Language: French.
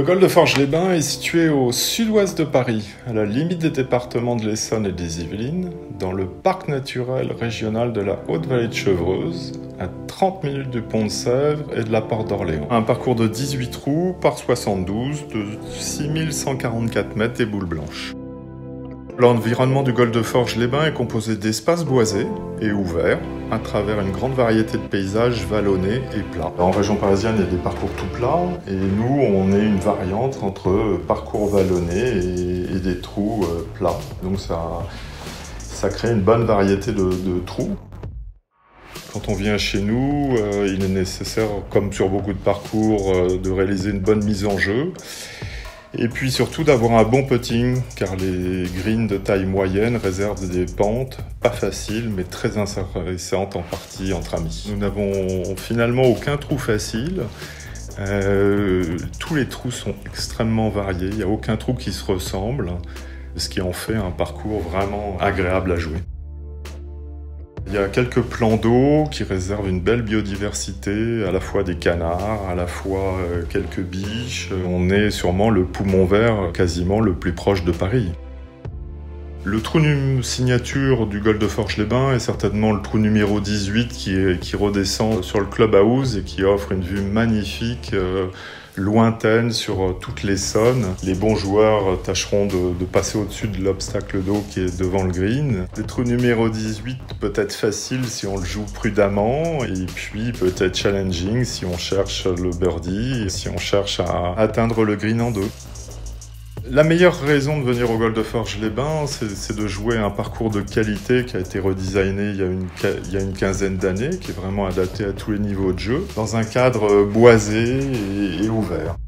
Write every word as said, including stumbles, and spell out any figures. Le golfe de Forges-les-Bains est situé au sud-ouest de Paris, à la limite des départements de l'Essonne et des Yvelines, dans le parc naturel régional de la Haute-Vallée de Chevreuse, à trente minutes du Pont de Sèvres et de la Porte d'Orléans. Un parcours de dix-huit trous par soixante-douze de six mille cent quarante-quatre mètres et boules blanches. L'environnement du golfe de Forges-les-Bains est composé d'espaces boisés et ouverts à travers une grande variété de paysages vallonnés et plats. En région parisienne, il y a des parcours tout plats et nous, on est une variante entre parcours vallonnés et, et des trous euh, plats. Donc ça, ça crée une bonne variété de, de trous. Quand on vient chez nous, euh, il est nécessaire, comme sur beaucoup de parcours, euh, de réaliser une bonne mise en jeu. Et puis surtout d'avoir un bon putting, car les greens de taille moyenne réservent des pentes pas faciles mais très intéressantes en partie entre amis. Nous n'avons finalement aucun trou facile, euh, tous les trous sont extrêmement variés, il n'y a aucun trou qui se ressemble, ce qui en fait un parcours vraiment agréable à jouer. Il y a quelques plans d'eau qui réservent une belle biodiversité, à la fois des canards, à la fois quelques biches. On est sûrement le poumon vert quasiment le plus proche de Paris. Le trou signature du golfe de Forges-les-Bains est certainement le trou numéro dix-huit qui, est, qui redescend sur le clubhouse et qui offre une vue magnifique, euh, lointaine sur toute l'Essonne. Les bons joueurs tâcheront de, de passer au-dessus de l'obstacle d'eau qui est devant le green. Le trou numéro dix-huit peut être facile si on le joue prudemment et puis peut être challenging si on cherche le birdie et si on cherche à atteindre le green en deux. La meilleure raison de venir au golfe de Forges-les-Bains, c'est de jouer à un parcours de qualité qui a été redesigné il y a une, il y a une quinzaine d'années, qui est vraiment adapté à tous les niveaux de jeu, dans un cadre boisé et, et ouvert.